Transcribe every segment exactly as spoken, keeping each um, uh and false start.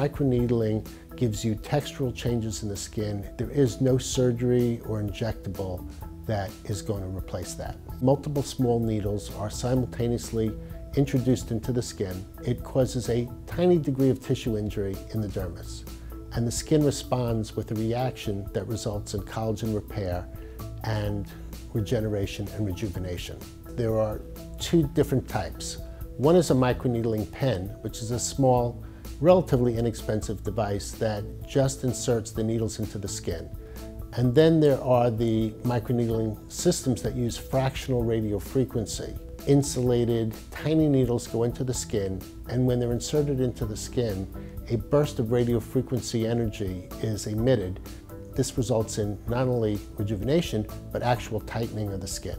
Microneedling gives you textural changes in the skin. There is no surgery or injectable that is going to replace that. Multiple small needles are simultaneously introduced into the skin. It causes a tiny degree of tissue injury in the dermis, and the skin responds with a reaction that results in collagen repair and regeneration and rejuvenation. There are two different types. One is a microneedling pen, which is a small, relatively inexpensive device that just inserts the needles into the skin. And then there are the microneedling systems that use fractional radiofrequency. Insulated tiny needles go into the skin, and when they're inserted into the skin, a burst of radiofrequency energy is emitted. This results in not only rejuvenation, but actual tightening of the skin.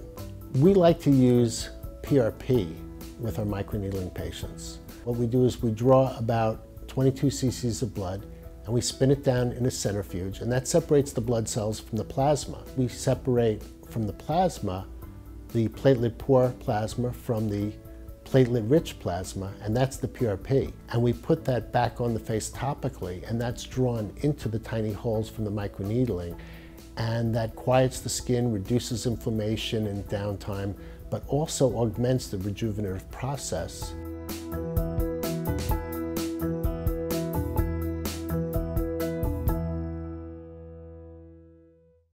We like to use P R P with our microneedling patients. What we do is we draw about twenty-two c c of blood, and we spin it down in a centrifuge, and that separates the blood cells from the plasma. We separate from the plasma the platelet-poor plasma from the platelet-rich plasma, and that's the P R P. And we put that back on the face topically, and that's drawn into the tiny holes from the microneedling, and that quiets the skin, reduces inflammation and downtime, but also augments the rejuvenative process.